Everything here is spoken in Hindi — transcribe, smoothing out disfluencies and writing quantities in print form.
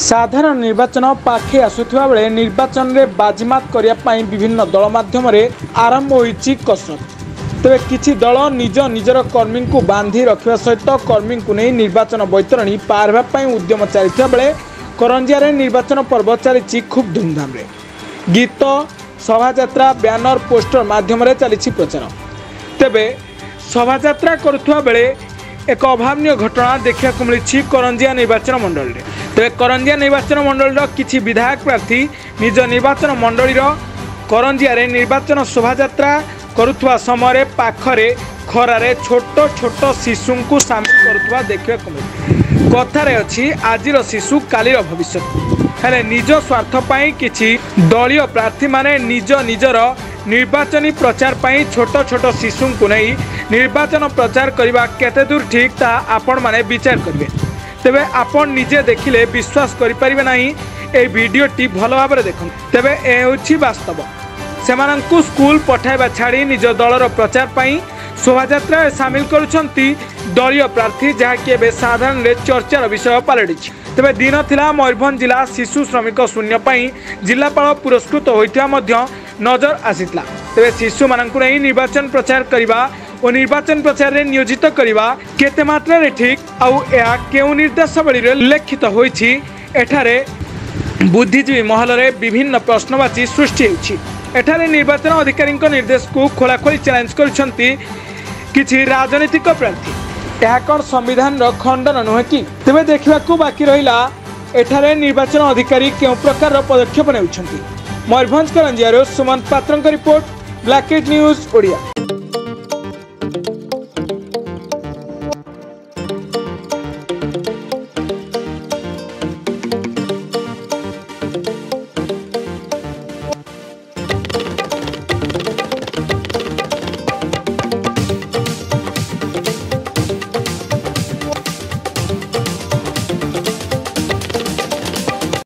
साधारण निर्वाचन पाखे आसुवा बेले निर्वाचन में बाजीमात करने विभिन्न दल मध्यम आरंभ हो कसरत। तेरे किसी दल निज निजर कर्मी को बांधि रखा सहित कर्मी को नहीं निर्वाचन बैतरणी पार होगापी उद्यम चलता बेले करंजिया निर्वाचन पर्व चली खूब धूमधाम गीत शोभायात्रा बैनर पोस्टर मध्यम चली प्रचार। तेबे शोभायात्रा करुवा बेले एक अभावन घटना देखा मिली करंजिया निर्वाचन मंडल में। तेज करंजिया निर्वाचन मंडल किसी विधायक प्रार्थी निज निर्वाचन मंडल करंजिया निर्वाचन शोभायात्रा करुवा समय पाखरे खरारे छोट छोट शिशु को सामिल करुवा देखा मिले। कथार अच्छी आज शिशु काली भविष्य हेले निज स्वार्थपाई किसी दलीय प्रार्थी माने निज निजर निर्वाचन प्रचार पर छोट छोट शिशु को नहीं निर्वाचन प्रचार करने केते दूर ठीक ता आपण माने विचार करेंगे। तेबे आपण निजे देखिले विश्वास करिपारिबे नाही। ए भिडियोटी भल भाव देखो। तेबे ए होछि वास्तव सेमानंकु स्कूल पठाइबा छाड़ी निज दलर प्रचार पर शोभायात्रा सामिल करुछंती दलीय प्रार्थी जहाँकि एबे साधारण चर्चार विषय पलटिछि। तेबे दिन थिला मयूरभंज जिला शिशु श्रमिक शून्य पई जिलापाल पुरस्कृत होइथिया मध्य नजर आसितला। तेबे शिशु मानंकु नै निर्वाचन प्रचार करबा और निर्वाचन प्रचार में नियोजित करवा केते मात्रा रे ठीक आउ या केउ निर्देशावली रे उल्लेखित होईछि। एठारे बुद्धिजीवी महल रे विभिन्न प्रश्नवाची सृष्टि होईछि। एठारे निर्वाचन अधिकारी निर्देश को खोलाखोली चैलेंज करछंती किछि राजनीतिक प्रार्थी। यह कौन संविधान रो खंडन नुहे कि? तेबे देखबाकू बाकी रहिला एठारे निर्वाचन अधिकारी केउ प्रकार रो पदक्षेप नेउछंती। मयूरभंज करंजिया रो सुमन पात्रंक रिपोर्ट, ब्लैककैट न्यूज ओडिया।